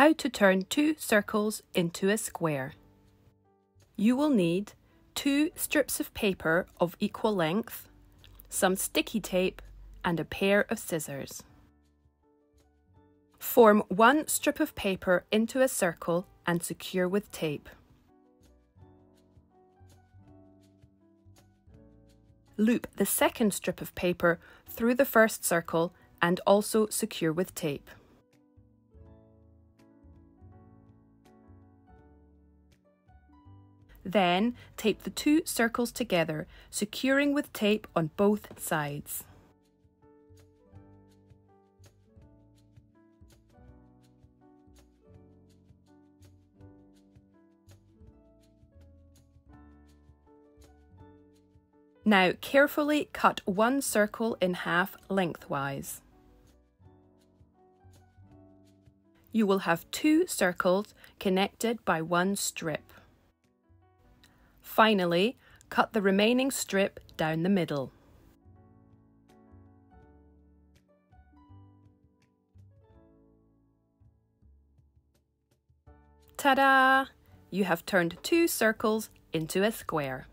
How to turn two circles into a square. You will need two strips of paper of equal length, some sticky tape and a pair of scissors. Form one strip of paper into a circle and secure with tape. Loop the second strip of paper through the first circle and also secure with tape. Then, tape the two circles together, securing with tape on both sides. Now, carefully cut one circle in half lengthwise. You will have two circles connected by one strip. Finally, cut the remaining strip down the middle. Ta-da! You have turned two circles into a square.